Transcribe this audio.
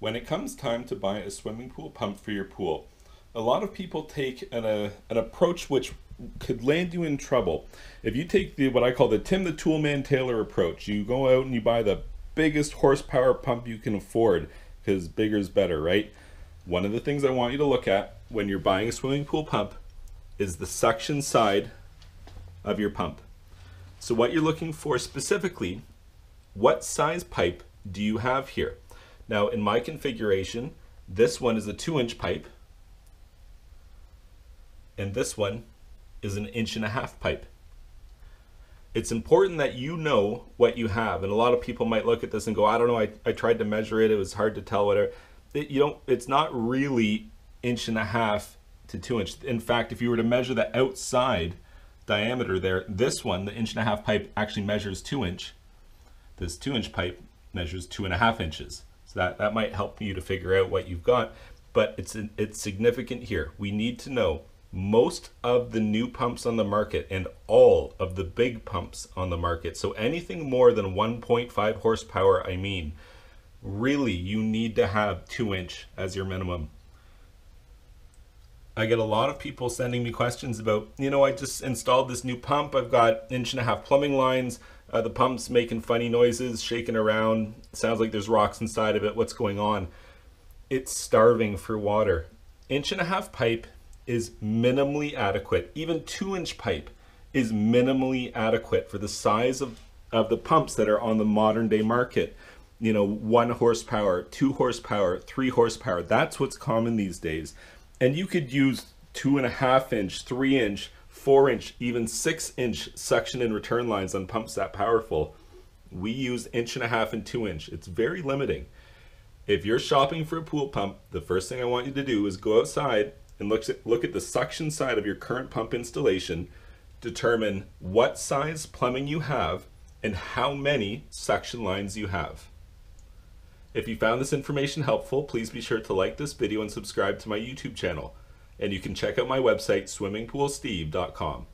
When it comes time to buy a swimming pool pump for your pool, a lot of people take an approach which could land you in trouble. If you take what I call the Tim the Toolman Taylor approach, you go out and you buy the biggest horsepower pump you can afford, because bigger is better, right? One of the things I want you to look at when you're buying a swimming pool pump is the suction side of your pump. So what you're looking for specifically, what size pipe do you have here? Now in my configuration, this one is a 2-inch pipe and this one is an 1.5-inch pipe. It's important that you know what you have, and a lot of people might look at this and go, I don't know, I tried to measure it, it was hard to tell, whatever. It's not really 1.5 to 2-inch. In fact, if you were to measure the outside diameter there, this one, the 1.5-inch pipe, actually measures 2-inch. This 2-inch pipe measures 2.5 inches. So that might help you to figure out what you've got, but it's significant here. We need to know. Most of the new pumps on the market and all of the big pumps on the market, so anything more than 1.5 horsepower, I mean, really you need to have 2-inch as your minimum. I get a lot of people sending me questions about, you know, I just installed this new pump, I've got 1.5-inch plumbing lines, the pump's making funny noises, shaking around, sounds like there's rocks inside of it, what's going on? It's starving for water. 1.5-inch pipe is minimally adequate. Even 2-inch pipe is minimally adequate for the size of the pumps that are on the modern day market. You know, 1 horsepower, 2 horsepower, 3 horsepower, that's what's common these days. And you could use 2.5-inch, 3-inch, 4-inch, even 6-inch suction and return lines on pumps that powerful. We use 1.5 and 2-inch. It's very limiting. If you're shopping for a pool pump, the first thing I want you to do is go outside and look at the suction side of your current pump installation, determine what size plumbing you have and how many suction lines you have. If you found this information helpful, please be sure to like this video and subscribe to my YouTube channel. And you can check out my website, swimmingpoolsteve.com.